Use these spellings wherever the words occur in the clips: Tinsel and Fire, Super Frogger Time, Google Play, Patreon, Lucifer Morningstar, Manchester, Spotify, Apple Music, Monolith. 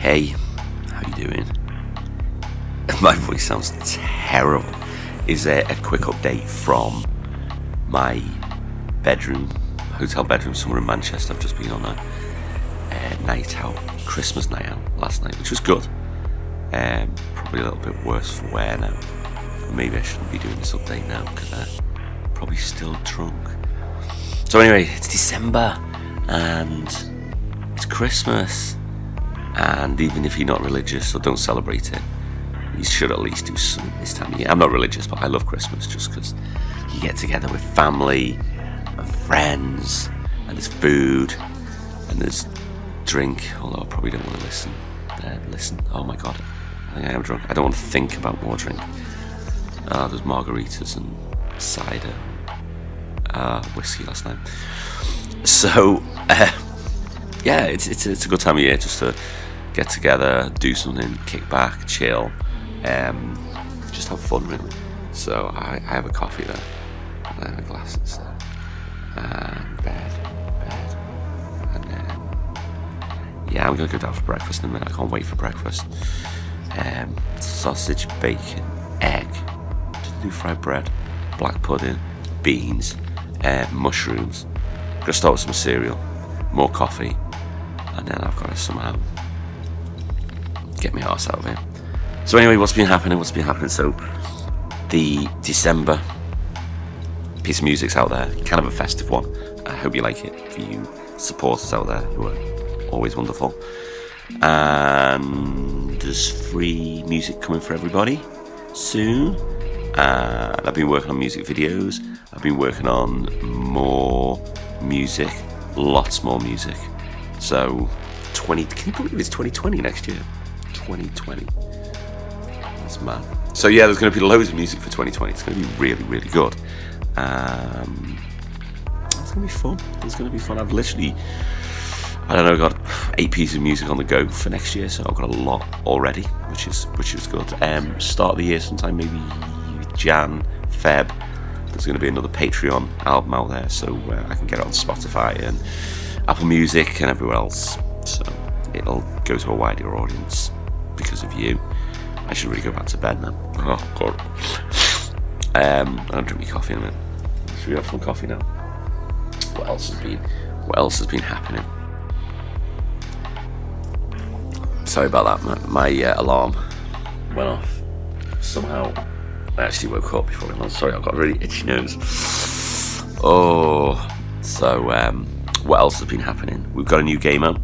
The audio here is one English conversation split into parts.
Hey, how you doing? My voice sounds terrible. Is there a quick update from my bedroom, hotel bedroom somewhere in Manchester? I've just been on a night out, Christmas night out last night, which was good. Probably a little bit worse for wear now. Maybe I shouldn't be doing this update now because I'm probably still drunk. So anyway, it's December and it's Christmas. And even if you're not religious or don't celebrate it, you should at least do something this time of year. I'm not religious, but I love Christmas just because you get together with family and friends, and there's food and there's drink. Although I probably don't want to listen. Oh my god, I think I am drunk. I don't want to think about more drink. There's margaritas and cider, whiskey last night. So yeah, it's a good time of year just to get together, do something, kick back, chill, just have fun really. So I have a coffee there, and then a glass there, and bed, and then yeah, I'm gonna go down for breakfast in a minute. I can't wait for breakfast. Sausage, bacon, egg, just do fried bread, black pudding, beans, mushrooms. Gonna start with some cereal, more coffee, and then I've got to somehow get my arse out of here. So anyway, what's been happening? So the December piece of music's out there, kind of a festive one. I hope you like it, for you supporters out there who are always wonderful. And there's free music coming for everybody soon. And I've been working on music videos. I've been working on more music, lots more music. So can you believe it's 2020 next year? 2020. That's mad. So yeah, there's going to be loads of music for 2020. It's going to be really, really good. It's going to be fun. I've literally, got 8 pieces of music on the go for next year, so I've got a lot already, which is good. Start of the year sometime, maybe Jan, Feb. There's going to be another Patreon album out there, so I can get it on Spotify and Apple Music and everywhere else. So it'll go to a wider audience because of you. I should really go back to bed now. Oh god. I'll drink my coffee in a minute. Should we have some coffee now? What else has been happening? Sorry about that. My alarm went off somehow. I actually woke up before I'm sorry, I've got a really itchy nose. Oh, so what else has been happening? We've got a new game out.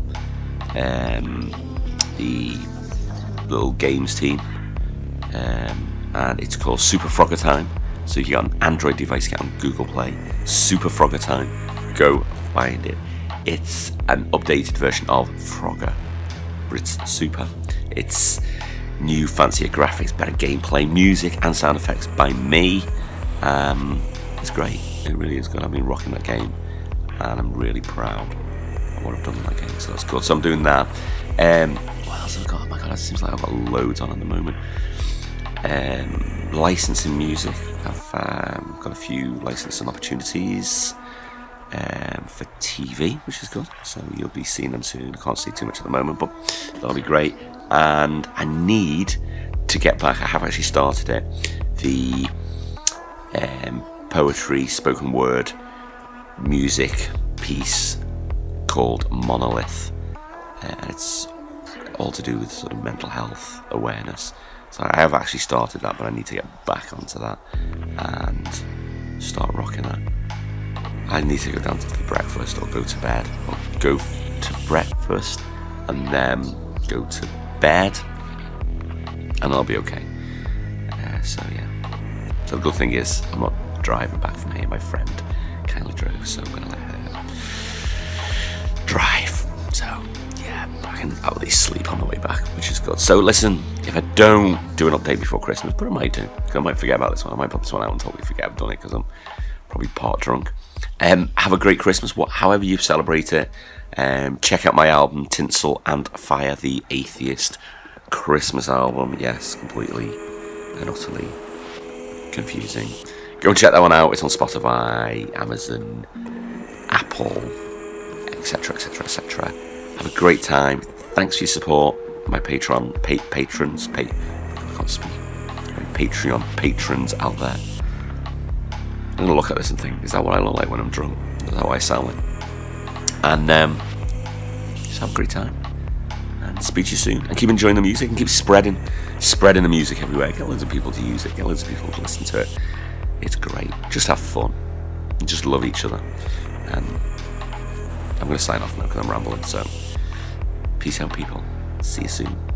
The little games team, and it's called Super Frogger Time. So if you got an Android device, get on Google Play. Super Frogger Time. Go find it. It's an updated version of Frogger. It's super. It's new, fancier graphics, better gameplay, music and sound effects by me. It's great. It really is good. I've been rocking that game and I'm really proud of what I've done in that game, so that's good. So I'm doing that. What else have I got? Oh my god, it seems like I've got loads on at the moment. Licensing music. I've got a few licensing opportunities for TV, which is good, so you'll be seeing them soon. I can't see too much at the moment, but that'll be great. And I need to get back, I have actually started it, the poetry, spoken word, music piece called Monolith, and it's all to do with sort of mental health awareness. So I have actually started that, but I need to get back onto that and start rocking that. I need to go down for breakfast or go to bed, or go to breakfast and then go to bed, and I'll be okay. So yeah, so the good thing is I'm not driving back from here. My friend kindly drove, so I'm gonna let her drive. So yeah, I can at least sleep on my way back, which is good. So listen, if I don't do an update before Christmas, but I might do, because I might forget about this one. I might put this one out and totally forget I've done it because I'm probably part drunk. Have a great Christmas, however you celebrate it. Check out my album Tinsel and Fire, the atheist Christmas album. Yes, completely and utterly confusing. Go and check that one out. It's on Spotify, Amazon, Apple, etc, etc, etc. Have a great time. Thanks for your support. my Patreon patrons, I can't speak. Patreon patrons out there. I'm gonna look at this and think, is that what I look like when I'm drunk? Is that what I sound like? And just have a great time. And speak to you soon. And keep enjoying the music and keep spreading the music everywhere. Get loads of people to use it. Get loads of people to listen to it. It's great. Just have fun. And just love each other. And I'm gonna sign off now because I'm rambling. So peace out, people. See you soon.